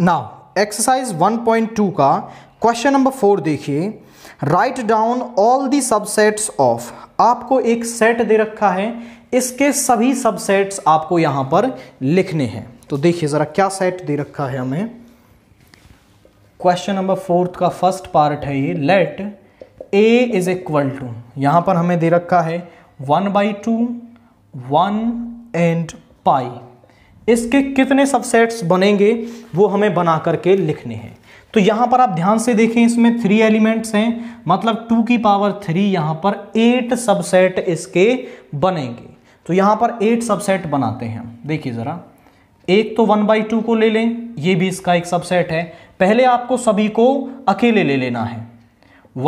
Now exercise 1.2 का question number 4 देखिए, write down all the subsets of. आपको एक सेट दे रखा है, इसके सभी सबसेट्स आपको यहां पर लिखने हैं। तो देखिए जरा क्या सेट दे रखा है हमें। क्वेश्चन नंबर 4 का फर्स्ट पार्ट है ये, let A is equal to, यहाँ पर हमें दे रखा है 1/2, 1 and π। इसके कितने सबसेट्स बनेंगे वो हमें बना करके लिखने हैं। तो यहाँ पर आप ध्यान से देखें, इसमें 3 एलिमेंट्स हैं, मतलब 2 की पावर 3, यहाँ पर 8 सबसेट इसके बनेंगे। तो यहाँ पर 8 सबसेट बनाते हैं हम। देखिए ज़रा, एक तो 1/2 को ले लें, ये भी इसका एक सबसेट है। पहले आपको सभी को अकेले ले लेना है।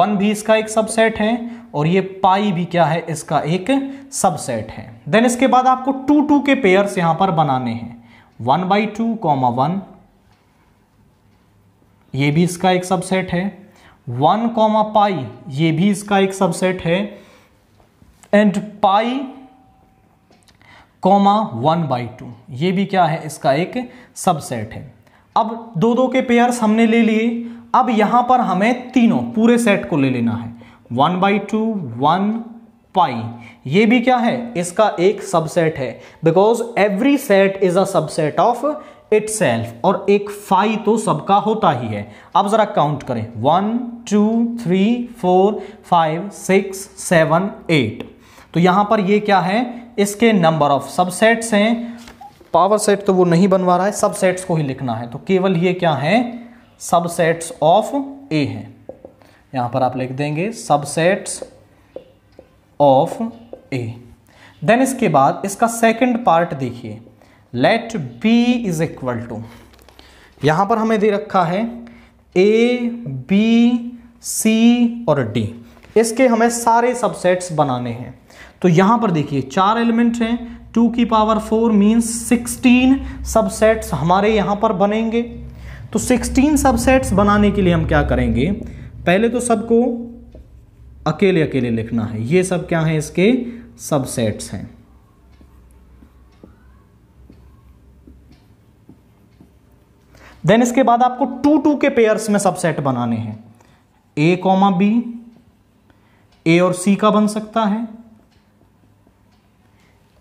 1 भी इसका एक सबसेट है और ये पाई भी क्या है, इसका एक सबसेट है। देन इसके बाद आपको 2 के पेयर्स यहाँ पर बनाने हैं। 1/2, 1, ये भी इसका एक सबसेट है। 1, पाई, ये भी इसका एक सबसेट है। एंड π, 1/2, ये भी क्या है, इसका एक सबसेट है। अब 2 के पेयर्स हमने ले लिए। अब यहाँ पर हमें तीनों पूरे सेट को ले लेना है। 1/2, 1 पाई, ये भी क्या है, इसका एक सबसेट है। Because every set is a subset of itself, और एक फाई तो सबका होता ही है। अब जरा काउंट करें, 1, 2, 3, 4, 5, 6, 7, 8। तो यहाँ पर ये क्या है, इसके नंबर ऑफ सबसेट्स हैं। पावर सेट तो वो नहीं बनवा रहा है, सबसेट्स को ही लिखना है। तो केवल ये क्या है, सबसेट्स ऑफ ए है। यहां पर आप लिख देंगे सबसेट्स ऑफ ए। देन इसके बाद इसका सेकंड पार्ट देखिए, let B is equal to, यहां पर हमें दे रखा है A, B, C और D। इसके हमें सारे सबसेट्स बनाने हैं। तो यहां पर देखिए 4 एलिमेंट हैं, 2 की पावर 4 मीन्स 16 सबसेट्स हमारे यहां पर बनेंगे। तो 16 सबसेट्स बनाने के लिए हम क्या करेंगे, पहले तो सबको अकेले अकेले लिखना है। ये सब क्या है, इसके सबसेट्स हैं। देन इसके बाद आपको 2 के पेयर्स में सबसेट बनाने हैं। A, B, A और C का बन सकता है,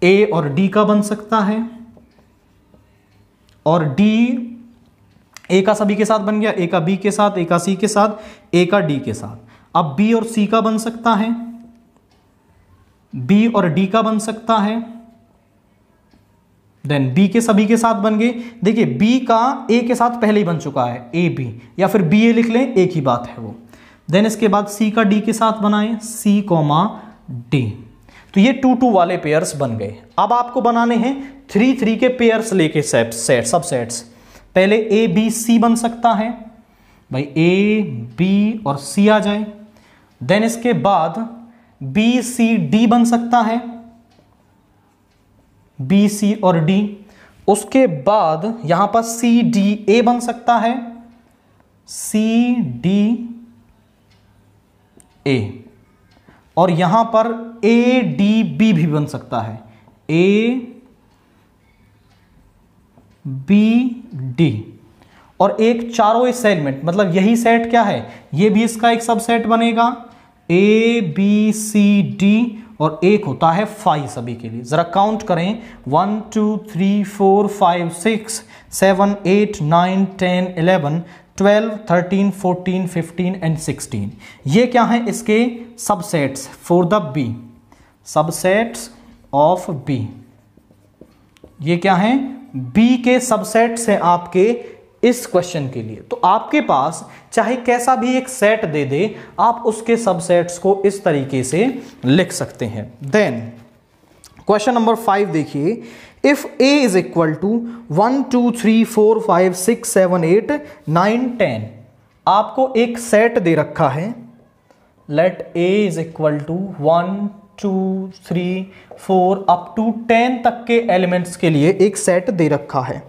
A और D का बन सकता है, और D A का सभी के साथ बन गया, A का B के साथ, A का C के साथ, A का D के साथ। अब B और C का बन सकता है, B और D का बन सकता है। देन B के सभी के साथ बन गए। देखिए B का A के साथ पहले ही बन चुका है, AB, या फिर BA लिख लें, एक ही बात है वो। देन इसके बाद C का D के साथ बनाएं, C, D। तो ये 2 वाले पेयर्स बन गए। अब आपको बनाने हैं 3 के पेयर्स लेके सबसेट्स। पहले A, B, C बन सकता है, भाई A, B और C आ जाए। देन इसके बाद B, C, D बन सकता है, B, C और D। उसके बाद यहां पर C, D, A बन सकता है, C, D, A। और यहां पर A, D, B भी बन सकता है, A, B, D। और एक चारों इस सेगमेंट, मतलब यही सेट क्या है, ये भी इसका एक सबसेट बनेगा, A, B, C, D। और एक होता है फाई सभी के लिए। जरा काउंट करें, 1, 2, 3, 4, 5, 6, 7, 8, 9, 10, 11, 12, 13, 14, 15 एंड 16। ये क्या है, इसके subsets for the B, subsets of B। ये क्या है, B के सबसेट्स हैं आपके इस क्वेश्चन के लिए। तो आपके पास चाहे कैसा भी एक सेट दे दे, आप उसके सबसेट्स को इस तरीके से लिख सकते हैं। देन क्वेश्चन नंबर 5 देखिए, if A is equal to 1, 2, 3, 4, 5, 6, 7, 8, 9, 10। आपको एक सेट दे रखा है, let A is equal to 1, 2, 3, 4 up to 10 तक के एलिमेंट्स के लिए एक सेट दे रखा है।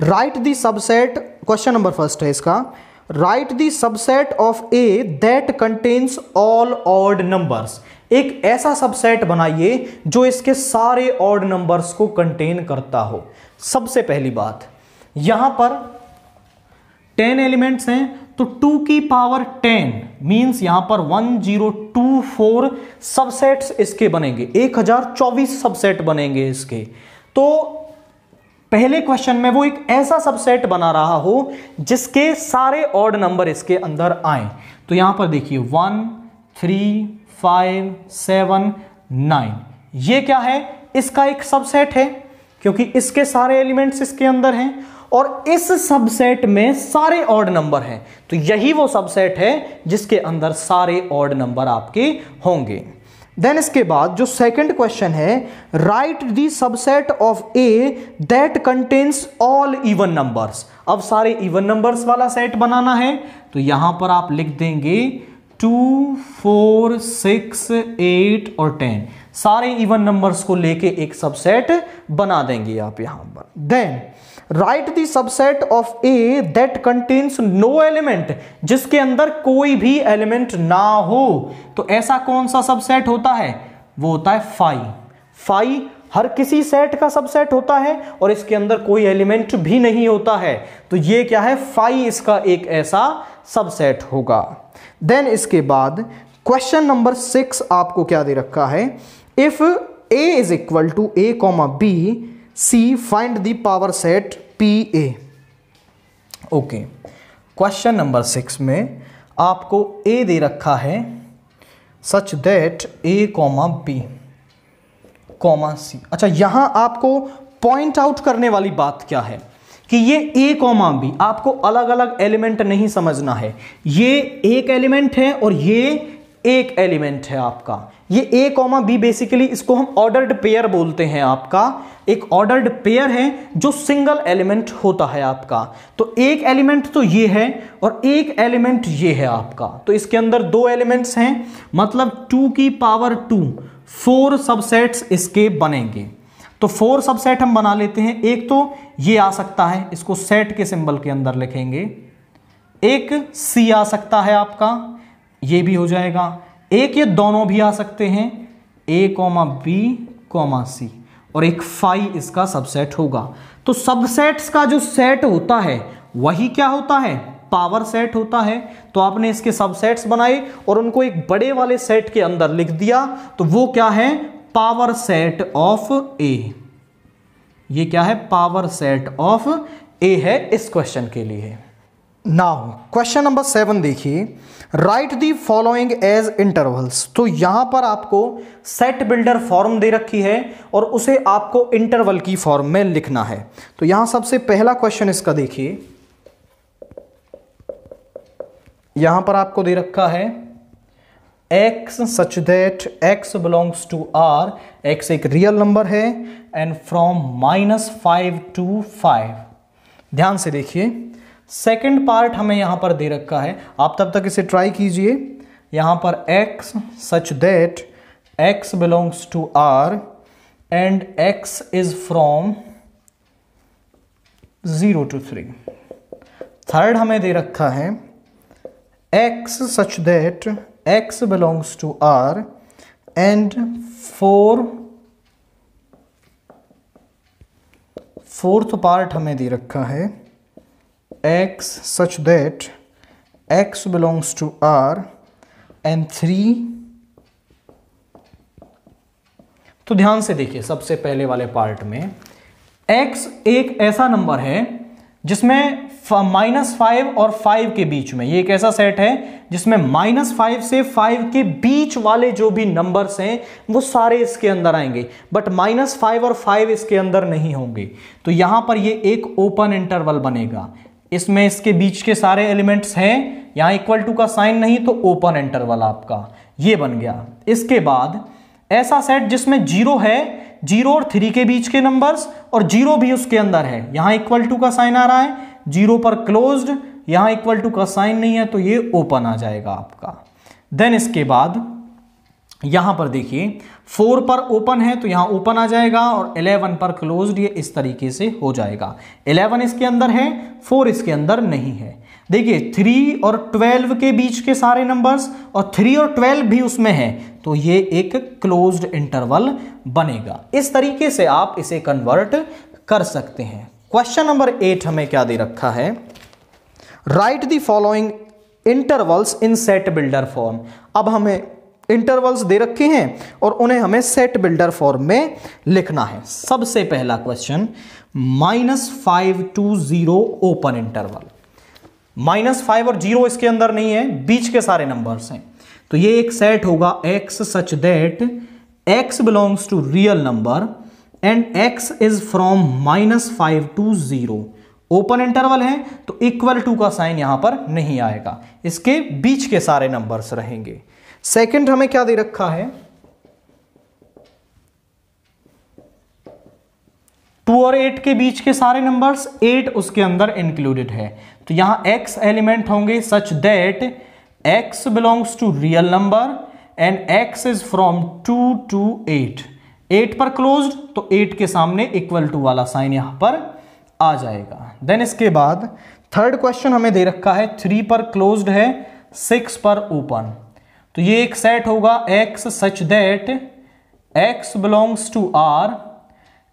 Write the subset, question number 1 है इसका, write the subset of A that contains all odd numbers. एक ऐसा सबसेट बनाइए जो इसके सारे ऑड नंबर्स को कंटेन करता हो। सबसे पहली बात, यहां पर 10 एलिमेंट्स हैं तो 2 की पावर 10 मीन्स यहां पर 1024 सबसेट्स इसके बनेंगे, 1024 सबसेट बनेंगे इसके। तो पहले क्वेश्चन में वो एक ऐसा सबसेट बना रहा हो जिसके सारे ऑड नंबर इसके अंदर आए। तो यहां पर देखिए 1 3 5 7 9 ये क्या है, इसका एक सबसेट है क्योंकि इसके सारे एलिमेंट्स इसके अंदर हैं और इस सबसेट में सारे ऑड नंबर हैं। तो यही वो सबसेट है जिसके अंदर सारे ऑड नंबर आपके होंगे। देन इसके बाद जो सेकंड क्वेश्चन है, write the subset of A that contains all even numbers. अब सारे इवन नंबर्स वाला सेट बनाना है तो यहां पर आप लिख देंगे 2 4 6 8 और 10, सारे इवन नंबर्स को लेके एक सबसेट बना देंगे आप यहां पर। Then write the subset of A that contains no element, जिसके अंदर कोई भी एलिमेंट ना हो। तो ऐसा कौन सा सबसेट होता है, वो होता है फाई। फाई हर किसी सेट का सबसेट होता है और इसके अंदर कोई एलिमेंट भी नहीं होता है। तो ये क्या है, फाई इसका एक ऐसा सबसेट होगा। देन इसके बाद क्वेश्चन नंबर 6 आपको क्या दे रखा है, if A is equal to A comma B C find the power set P A. Okay, question number 6 में आपको ए दे रखा है such that A comma B comma C. अच्छा, यहां आपको पॉइंट आउट करने वाली बात क्या है कि ये ए कॉमा बी, आपको अलग अलग एलिमेंट नहीं समझना है। ये एक एलिमेंट है और ये एक एलिमेंट है आपका। ये ए कॉमा बी बेसिकली इसको हम ऑर्डर्ड पेयर बोलते हैं, आपका एक ऑर्डर्ड पेयर है जो सिंगल एलिमेंट होता है आपका। तो एक एलिमेंट तो ये है और एक एलिमेंट ये है आपका। तो इसके अंदर 2 एलिमेंट्स हैं, मतलब 2 की पावर 2 4 सबसेट्स इसके बनेंगे। तो 4 सबसेट हम बना लेते हैं। एक तो ये आ सकता है, इसको सेट के सिंबल के अंदर लिखेंगे। एक सी आ सकता है आपका, ये भी हो जाएगा। एक ये दोनों भी आ सकते हैं, A comma B comma C, और एक फाई इसका सबसेट होगा। तो सबसेट्स का जो सेट होता है वही क्या होता है, पावर सेट होता है। तो आपने इसके सबसेट्स बनाए और उनको एक बड़े वाले सेट के अंदर लिख दिया। तो वो क्या है, पावर सेट ऑफ ए। ये क्या है, पावर सेट ऑफ ए है इस क्वेश्चन के लिए। नाउ क्वेश्चन नंबर 7 देखिए, write the following as intervals. तो यहां पर आपको सेट बिल्डर फॉर्म दे रखी है और उसे आपको इंटरवल की फॉर्म में लिखना है। तो यहां सबसे पहला क्वेश्चन इसका देखिए, यहां पर आपको दे रखा है x such that x belongs to r, x एक रियल नंबर है, एंड फ्रॉम -5 to 5। ध्यान से देखिए सेकेंड पार्ट हमें यहाँ पर दे रखा है, आप तब तक इसे ट्राई कीजिए। यहाँ पर x such that x belongs to r and x is from 0 to 3। Third हमें दे रखा है x such that x belongs to r and 4th part हमें दे रखा है x such that x belongs to r and 3। तो ध्यान से देखिए सबसे पहले वाले पार्ट में x एक ऐसा नंबर है जिसमें -5 और 5 के बीच में, ये एक ऐसा सेट है जिसमें -5 से 5 के बीच वाले जो भी नंबर्स हैं वो सारे इसके अंदर आएंगे, बट -5 और 5 इसके अंदर नहीं होंगे। तो यहाँ पर ये एक ओपन इंटरवल बनेगा, इसमें इसके बीच के सारे एलिमेंट्स हैं, यहाँ इक्वल टू का साइन नहीं तो ओपन इंटरवल आपका ये बन गया। इसके बाद ऐसा सेट जिसमें 0 है, 0 और 3 के बीच के नंबर्स, और 0 भी उसके अंदर है, यहाँ इक्वल टू का साइन आ रहा है, 0 पर क्लोज्ड, यहाँ इक्वल टू का साइन नहीं है तो ये ओपन आ जाएगा आपका। देन इसके बाद यहाँ पर देखिए 4 पर ओपन है तो यहाँ ओपन आ जाएगा, और 11 पर क्लोज्ड, ये इस तरीके से हो जाएगा। 11 इसके अंदर है, 4 इसके अंदर नहीं है। देखिए 3 और 12 के बीच के सारे नंबर्स, और 3 और 12 भी उसमें है, तो ये एक क्लोज्ड इंटरवल बनेगा। इस तरीके से आप इसे कन्वर्ट कर सकते हैं। क्वेश्चन नंबर 8 हमें क्या दे रखा है, write the following intervals in set builder form. अब हमें इंटरवल्स दे रखे हैं और उन्हें हमें सेट बिल्डर फॉर्म में लिखना है। सबसे पहला क्वेश्चन -5 to 0 ओपन इंटरवल। -5 और 0 इसके अंदर नहीं है, बीच के सारे नंबर्स हैं, तो ये एक सेट होगा x such that x belongs to real number and x is from -5 to 0। Open interval है तो इक्वल टू का साइन यहां पर नहीं आएगा, इसके बीच के सारे नंबर्स रहेंगे। सेकंड हमें क्या दे रखा है, टू और 8 के बीच के सारे नंबर्स, 8 उसके अंदर इंक्लूडेड है, तो यहां x एलिमेंट होंगे such that x belongs to real number and x is from 2 to 8। 8 पर क्लोज्ड तो 8 के सामने इक्वल टू वाला साइन यहां पर आ जाएगा। देन इसके बाद थर्ड क्वेश्चन हमें दे रखा है 3 पर क्लोज्ड है 6 पर ओपन, तो ये एक सेट होगा x such that x belongs to R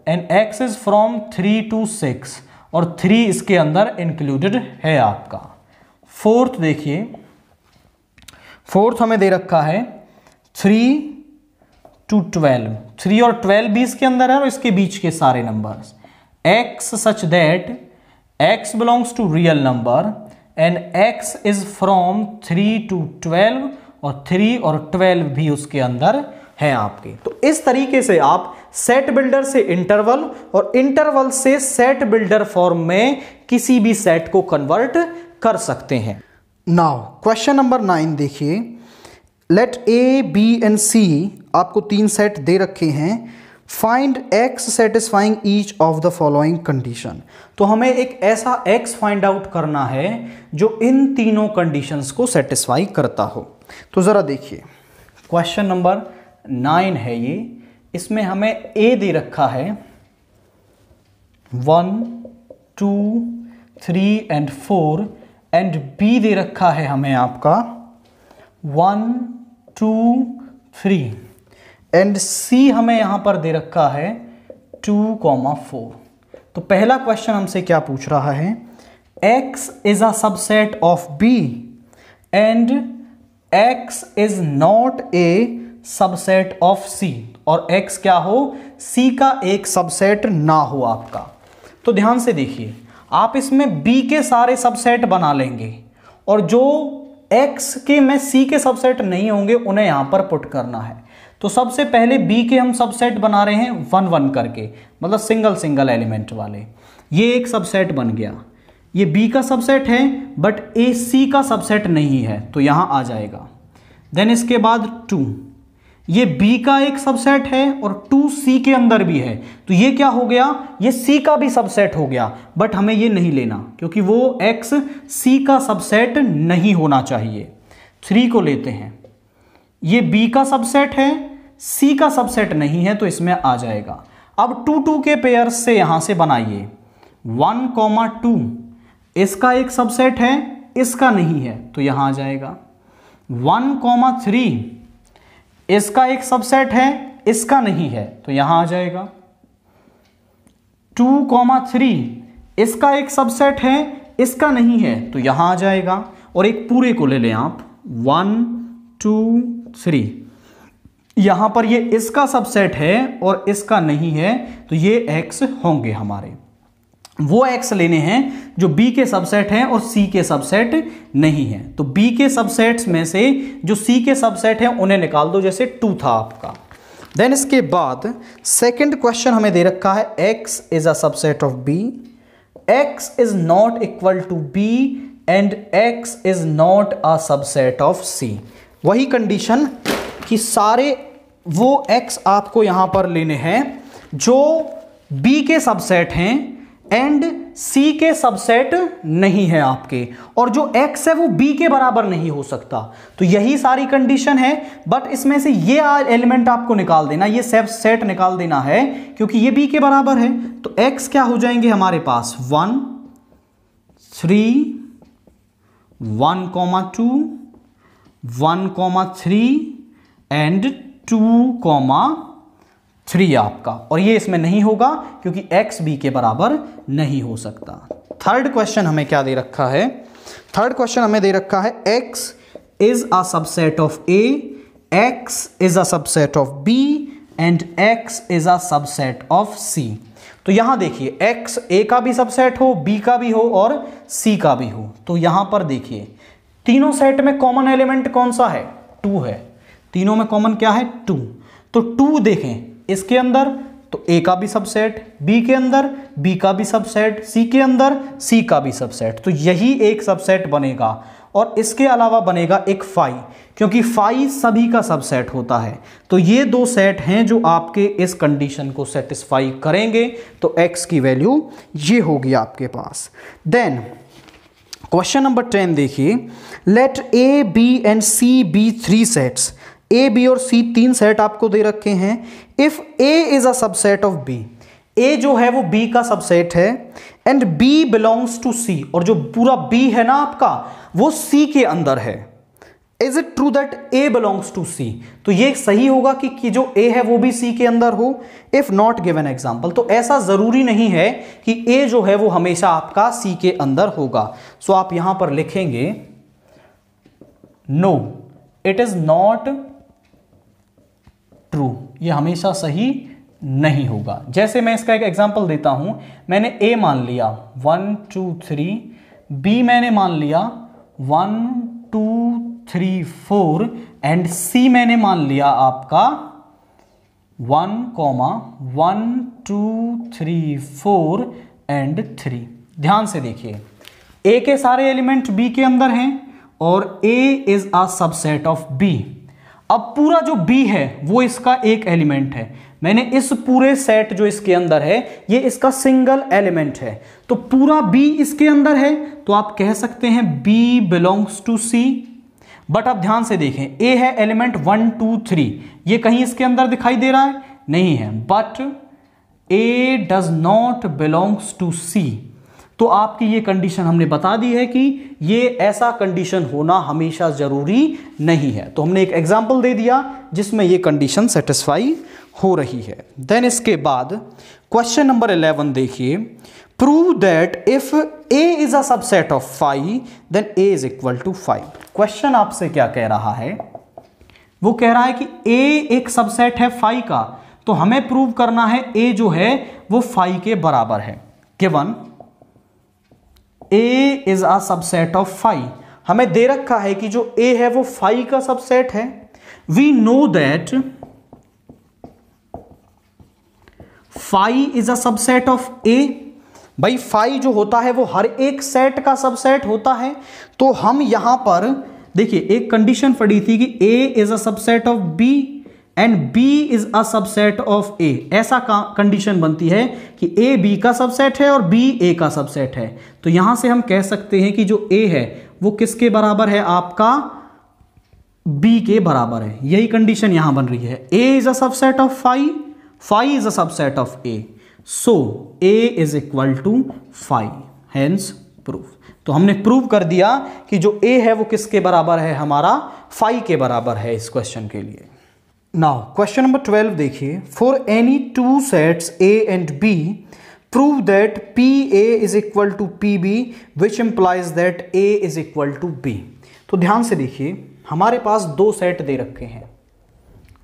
and x is from 3 to 6 और 3 इसके अंदर इंक्लूडेड है आपका। फोर्थ देखिए, फोर्थ हमें दे रखा है 3 to 12। 3 और 12 भी इसके अंदर है और इसके बीच के सारे numbers, x such that x belongs to real number and x is from 3 to 12 और 3 और 12 भी उसके अंदर हैं आपके। तो इस तरीके से आप सेट बिल्डर से इंटरवल और इंटरवल से सेट बिल्डर फॉर्म में किसी भी सेट को कन्वर्ट कर सकते हैं। नाउ क्वेश्चन नंबर 9 देखिए, let A B and C आपको 3 सेट दे रखे हैं, find x satisfying each of the following condition. तो हमें एक ऐसा एक्स फाइंड आउट करना है जो इन तीनों कंडीशंस को सेटिस्फाई करता हो। तो ज़रा देखिए क्वेश्चन नंबर 9 है ये, इसमें हमें ए दे रखा है 1, 2, 3 and 4 एंड बी दे रखा है हमें आपका 1, 2, 3 एंड सी हमें यहाँ पर दे रखा है 2, 4। तो पहला क्वेश्चन हमसे क्या पूछ रहा है, x is a subset of b and x is not a subset of c और x क्या हो, c का एक सबसेट ना हो आपका। तो ध्यान से देखिए, आप इसमें b के सारे सबसेट बना लेंगे और जो x के में c के सबसेट नहीं होंगे उन्हें यहाँ पर पुट करना है। तो सबसे पहले b के हम सबसेट बना रहे हैं 1, 1 करके, मतलब सिंगल सिंगल एलिमेंट वाले। ये एक सबसेट बन गया, ये b का सबसेट है बट a c का सबसेट नहीं है तो यहाँ आ जाएगा। देन इसके बाद 2, ये b का एक सबसेट है और 2 c के अंदर भी है, तो ये क्या हो गया, ये c का भी सबसेट हो गया बट हमें ये नहीं लेना क्योंकि वो x c का सबसेट नहीं होना चाहिए। 3 को लेते हैं, ये b का सबसेट है, c का सबसेट नहीं है तो इसमें आ जाएगा। अब 2, 2 के पेयर से यहाँ से बनाइए, 1, 2 इसका एक सबसेट है, इसका नहीं है तो यहाँ आ जाएगा। 1, 3 इसका एक सबसेट है, इसका नहीं है तो यहाँ आ जाएगा। 2, 3 इसका एक सबसेट है, इसका नहीं है तो यहाँ आ जाएगा। और एक पूरे को ले लें आप, 1, 2, 3 यहाँ पर ये इसका सबसेट है और इसका नहीं है तो ये x होंगे हमारे, वो x लेने हैं जो b के सबसेट हैं और c के सबसेट नहीं है। तो b के सबसेट्स में से जो c के सबसेट हैं उन्हें निकाल दो, जैसे 2 था आपका। देन इसके बाद सेकंड क्वेश्चन हमें दे रखा है x is a subset of b, x is not equal to b and x is not a subset of c। वही कंडीशन कि सारे वो x आपको यहाँ पर लेने हैं जो b के सबसेट हैं एंड c के सबसेट नहीं है आपके, और जो x है वो b के बराबर नहीं हो सकता। तो यही सारी कंडीशन है बट इसमें से ये एलिमेंट आपको निकाल देना, ये सबसेट निकाल देना है क्योंकि ये b के बराबर है। तो x क्या हो जाएंगे हमारे पास, 1, 3, 1, 2, 1, 3 and 2, 3 आपका, और ये इसमें नहीं होगा क्योंकि x b के बराबर नहीं हो सकता। थर्ड क्वेश्चन हमें क्या दे रखा है, थर्ड क्वेश्चन हमें दे रखा है x is a subset of A, x is a subset of B and x is a subset of C. तो यहां देखिए एक्स ए का भी सबसेट हो, बी का भी हो और सी का भी हो। तो यहां पर देखिए तीनों सेट में कॉमन एलिमेंट कौन सा है? टू है। तीनों में कॉमन क्या है? टू। तो टू देखें इसके अंदर तो ए का भी सबसेट, बी के अंदर बी का भी सबसेट, सी के अंदर सी का भी सबसेट। तो यही एक सबसेट बनेगा और इसके अलावा बनेगा एक फाई, क्योंकि फाई सभी का सबसेट होता है। तो ये दो सेट हैं जो आपके इस कंडीशन को सेटिस्फाई करेंगे। तो x की वैल्यू ये होगी आपके पास। देन क्वेश्चन नंबर 10 देखिए, let a, b and c B three sets. a, b और c तीन सेट आपको दे रखे हैं। If a is a subset of b, a जो है वो b का सबसेट है, and b belongs to c, और जो पूरा b है ना आपका वो c के अंदर है। Is it true that a belongs to c? तो ये सही होगा कि जो a है वो भी c के अंदर हो। इफ नॉट गिवन एग्जाम्पल, तो ऐसा जरूरी नहीं है कि a जो है वो हमेशा आपका c के अंदर होगा। सो आप यहां पर लिखेंगे no it is not true, ये हमेशा सही नहीं होगा। जैसे मैं इसका एक एग्जाम्पल देता हूं, मैंने a मान लिया 1 2 3, b मैंने मान लिया 1 2 3 4 एंड c मैंने मान लिया आपका 1, 1 2 3 4 एंड 3। ध्यान से देखिए a के सारे एलिमेंट b के अंदर हैं और a is a subset of b। अब पूरा जो b है वो इसका एक एलिमेंट है। मैंने इस पूरे सेट जो इसके अंदर है ये इसका सिंगल एलिमेंट है। तो पूरा b इसके अंदर है, तो आप कह सकते हैं b belongs to c। But आप ध्यान से देखें a है एलिमेंट 1 2 3, ये कहीं इसके अंदर दिखाई दे रहा है? नहीं है। But a does not belongs to c। तो आपकी ये कंडीशन हमने बता दी है कि ये ऐसा कंडीशन होना हमेशा ज़रूरी नहीं है। तो हमने एक एग्जाम्पल दे दिया जिसमें ये कंडीशन सेटिस्फाई हो रही है। देन इसके बाद क्वेश्चन नंबर 11 देखिए, prove that if a is a subset of phi then a is equal to phi. Question आपसे क्या कह रहा है? वो कह रहा है कि a एक सबसेट है फाई का, तो हमें प्रूव करना है a जो है वो फाई के बराबर है। Given a is a subset of phi, हमें दे रखा है कि जो a है वो फाई का सबसेट है। We know that phi is a subset of ए। भाई फाई जो होता है वो हर एक सेट का सबसेट होता है। तो हम यहां पर देखिए एक कंडीशन पड़ी थी कि ए is a subset of B and B is a subset of ए। ऐसा कंडीशन बनती है कि ए बी का सबसेट है और बी ए का सबसेट है। तो यहां से हम कह सकते हैं कि जो ए है वो किसके बराबर है? आपका बी के बराबर है। यही कंडीशन यहां बन रही है, ए is a subset of phi, phi is a subset of A, so A is equal to phi, hence proof. तो हमने प्रूव कर दिया कि जो ए है वो किसके बराबर है? हमारा फाई के बराबर है इस क्वेश्चन के लिए। नाउ क्वेश्चन नंबर 12 देखिए, for any two sets A and B prove that P A is equal to P B which implies that A is equal to B. तो ध्यान से देखिए हमारे पास दो सेट दे रखे हैं,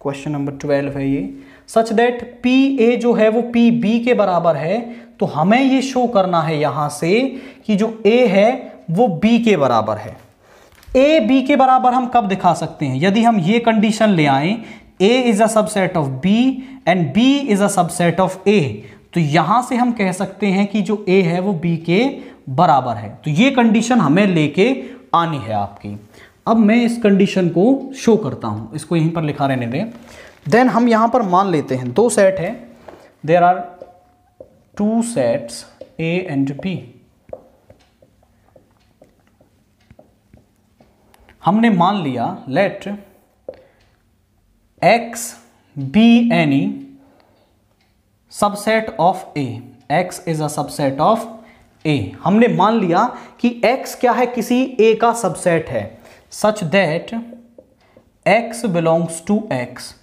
क्वेश्चन नंबर 12 है ये, सच दैट पी ए जो है वो पी बी के बराबर है। तो हमें ये शो करना है यहाँ से कि जो ए है वो बी के बराबर है। ए बी के बराबर हम कब दिखा सकते हैं? यदि हम ये कंडीशन ले आए ए is a subset of B and B is a subset of ए, तो यहाँ से हम कह सकते हैं कि जो ए है वो बी के बराबर है। तो ये कंडीशन हमें लेके आनी है आपकी। अब मैं इस कंडीशन को शो करता हूँ, इसको यहीं पर लिखा रहने दें। देन हम यहाँ पर मान लेते हैं दो सेट हैं, there are two sets A and B. हमने मान लिया let x be any subset of A, x is a subset of ए। हमने मान लिया कि एक्स क्या है? किसी ए का सबसेट है, such that x belongs to x.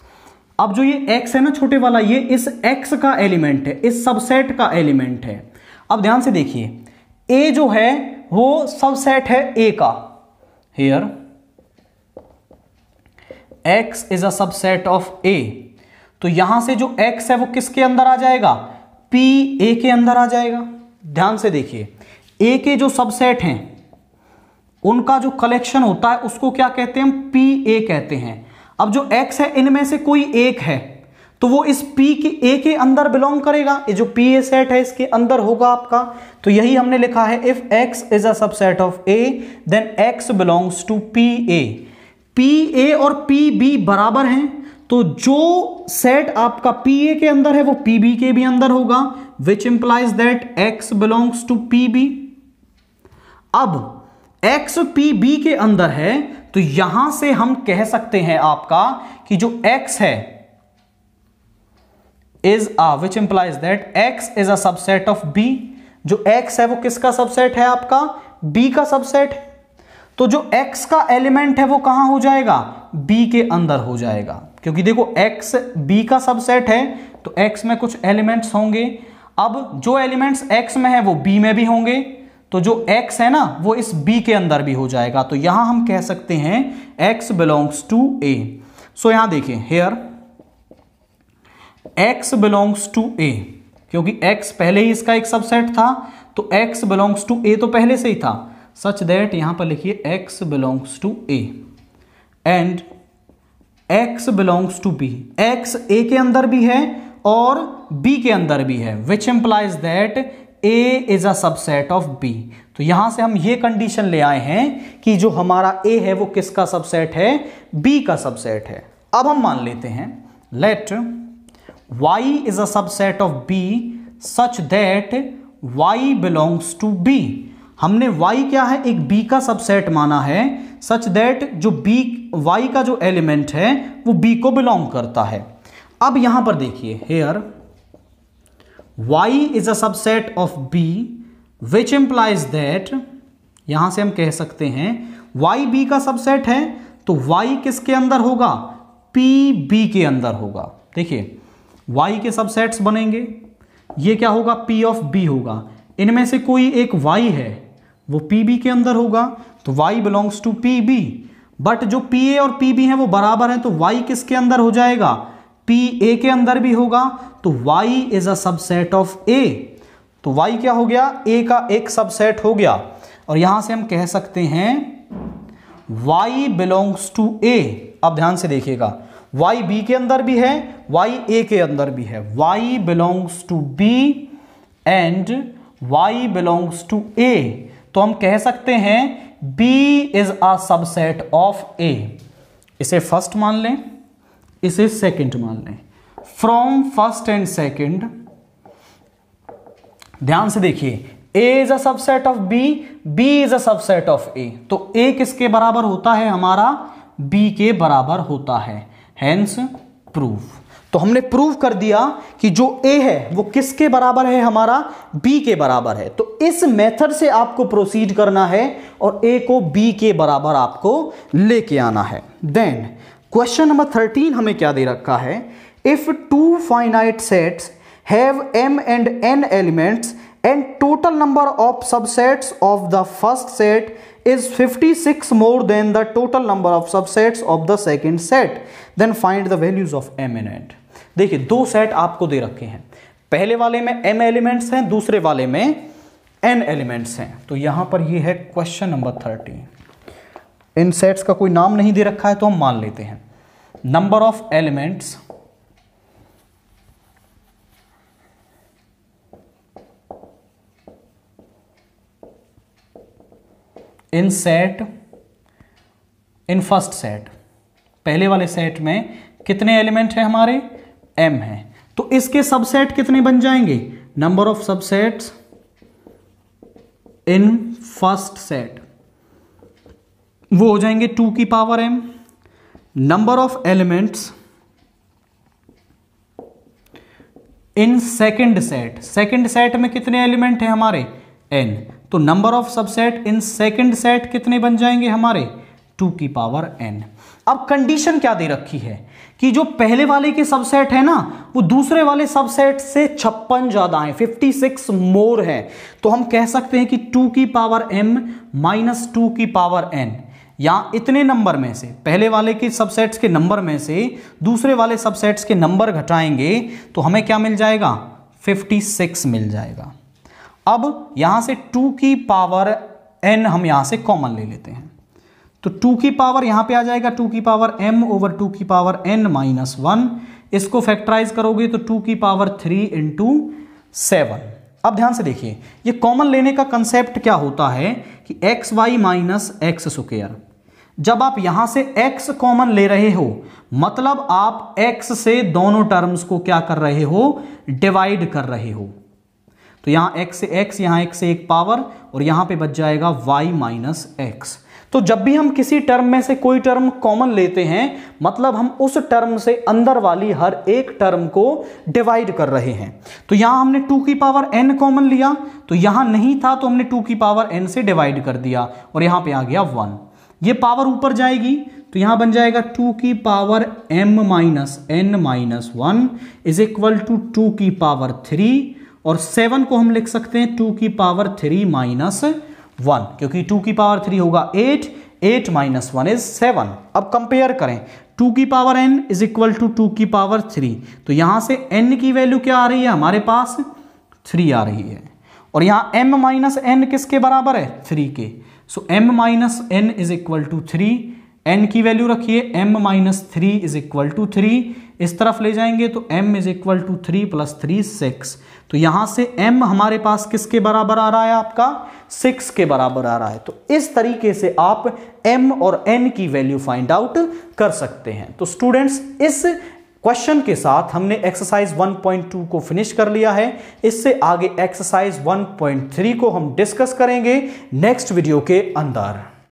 अब जो ये x है ना छोटे वाला, ये इस x का एलिमेंट है, इस सबसेट का एलिमेंट है। अब ध्यान से देखिए a जो है वो सबसेट है ए का। Here x is a subset of ए, तो यहां से जो एक्स है वो किसके अंदर आ जाएगा, पी ए के अंदर आ जाएगा। ध्यान से देखिए, ए के जो सबसेट हैं उनका जो कलेक्शन होता है उसको क्या कहते हैं, पी ए कहते हैं। अब जो एक्स है इनमें से कोई एक है तो वो इस पी के ए के अंदर बिलोंग करेगा, ये जो पी ए सेट है इसके अंदर होगा आपका। तो यही हमने लिखा है, if x is a subset of A then x belongs to P A. P A और पी बी बराबर हैं, तो जो सेट आपका पी ए के अंदर है वो पी बी के भी अंदर होगा, which implies that x belongs to P B. अब एक्स पी बी के अंदर है तो यहां से हम कह सकते हैं आपका कि जो एक्स है is a, which implies that x is a subset of B. जो एक्स है वो किसका सबसेट है आपका, बी का सबसेट है। तो जो एक्स का एलिमेंट है वो कहां हो जाएगा, बी के अंदर हो जाएगा, क्योंकि देखो एक्स बी का सबसेट है तो एक्स में कुछ एलिमेंट्स होंगे। अब जो एलिमेंट्स एक्स में है वो बी में भी होंगे, तो जो x है ना वो इस b के अंदर भी हो जाएगा। तो यहां हम कह सकते हैं x belongs to a। So यहां देखिए, here x belongs to a, क्योंकि x पहले ही इसका एक सबसेट था तो x बिलोंग्स टू a तो पहले से ही था, सच दैट यहां पर लिखिए x belongs to a and x belongs to b। x a के अंदर भी है और b के अंदर भी है, which implies that A is a subset of B। तो यहां से हम ये कंडीशन ले आए हैं कि जो हमारा A है वो किसका सबसेट है, B का सबसेट है। अब हम मान लेते हैं, let Y is a subset of B such that Y belongs to B। हमने Y क्या है, एक B का सबसेट माना है, सच दैट जो B Y का जो एलिमेंट है वो B को बिलोंग करता है। अब यहां पर देखिए, here y is a subset of b which implies that, यहां से हम कह सकते हैं y b का सबसेट है तो y किसके अंदर होगा, p b के अंदर होगा। देखिए y के सबसेट्स बनेंगे, ये क्या होगा, p ऑफ b होगा, इनमें से कोई एक y है वो p b के अंदर होगा तो y belongs to p b। But जो p a और p b हैं वो बराबर हैं तो y किसके अंदर हो जाएगा, पी ए के अंदर भी होगा। तो y is a subset of a, तो y क्या हो गया, a का एक सबसेट हो गया। और यहां से हम कह सकते हैं y बिलोंग्स टू a। अब ध्यान से देखिएगा, y b के अंदर भी है, y a के अंदर भी है, y belongs to b and y belongs to a। तो हम कह सकते हैं b is a subset of a। इसे फर्स्ट मान लें, इसे सेकंड मान लें। फ्रॉम फर्स्ट एंड सेकंड, ध्यान से देखिए, A is a subset of B, B is a subset of A। तो A किसके बराबर होता है, हमारा B के बराबर होता है, हेंस प्रूफ। तो हमने प्रूव कर दिया कि जो A है वो किसके बराबर है, हमारा B के बराबर है। तो इस मेथड से आपको प्रोसीड करना है और A को B के बराबर आपको लेके आना है। देन क्वेश्चन नंबर 13 हमें क्या दे रखा है, if two finite sets have m and n elements and total number of subsets of the first set is 56 more than the total number of subsets of the second set, then find the values of m and n। देखिए, दो set आपको दे रखे हैं, पहले वाले में m elements हैं, दूसरे वाले में n एलिमेंट्स हैं। तो यहां पर यह है क्वेश्चन नंबर 13। इन सेट्स का कोई नाम नहीं दे रखा है तो हम मान लेते हैं number of elements in set, in first set, पहले वाले सेट में कितने एलिमेंट हैं, हमारे m हैं, तो इसके सबसेट कितने बन जाएंगे, number of subsets in first set वो हो जाएंगे 2 की power m। Number of elements in second set, second set में कितने एलिमेंट हैं हमारे n, तो number of subset in second set कितने बन जाएंगे हमारे 2 की पावर n। अब कंडीशन क्या दे रखी है कि जो पहले वाले के सबसेट है ना वो दूसरे वाले सबसेट से 56 ज्यादा है, 56 मोर है, तो हम कह सकते हैं कि 2 की पावर m माइनस 2 की पावर n, या इतने नंबर में से पहले वाले के सबसेट्स के नंबर में से दूसरे वाले सबसेट्स के नंबर घटाएंगे तो हमें क्या मिल जाएगा, 56 मिल जाएगा। अब यहां से 2 की पावर n हम यहां से कॉमन ले लेते हैं, तो 2 की पावर यहां पे आ जाएगा 2 की पावर m ओवर 2 की पावर n माइनस 1, इसको फैक्टराइज करोगे तो 2 की पावर 3 इंटू 7। अब ध्यान से देखिए ये कॉमन लेने का कंसेप्ट क्या होता है कि xy माइनस x स्क्वायर। जब आप यहां से x कॉमन ले रहे हो मतलब आप x से दोनों टर्म्स को क्या कर रहे हो, डिवाइड कर रहे हो। तो यहां x से x, यहां x से एक पावर और यहां पे बच जाएगा y माइनस x। तो जब भी हम किसी टर्म में से कोई टर्म कॉमन लेते हैं मतलब हम उस टर्म से अंदर वाली हर एक टर्म को डिवाइड कर रहे हैं। तो यहां हमने 2 की पावर n कॉमन लिया, तो यहां नहीं था तो हमने 2 की पावर n से डिवाइड कर दिया और यहां पे आ गया 1। ये पावर ऊपर जाएगी तो यहां बन जाएगा 2 की power m minus n minus 1 is equal to 2 की पावर 3, और 7 को हम लिख सकते हैं 2 की पावर 3 माइनस 1, क्योंकि 2 की पावर 3 होगा 8, 8 माइनस 1 इज 7। अब कंपेयर करें 2 की power n is equal to 2 की पावर 3, तो यहां से n की वैल्यू क्या आ रही है हमारे पास, 3 आ रही है, और यहां m माइनस n किसके बराबर है, 3 के। So m minus n is equal to 3, n की वैल्यू रखिए m minus 3 is equal to 3, इस तरफ ले जाएंगे तो m is equal to 3 plus 3 6, तो यहां से m हमारे पास किसके बराबर आ रहा है, आपका 6 के बराबर आ रहा है। तो इस तरीके से आप m और n की वैल्यू फाइंड आउट कर सकते हैं। तो स्टूडेंट्स इस क्वेश्चन के साथ हमने एक्सरसाइज 1.2 को फिनिश कर लिया है। इससे आगे एक्सरसाइज 1.3 को हम डिस्कस करेंगे नेक्स्ट वीडियो के अंदर।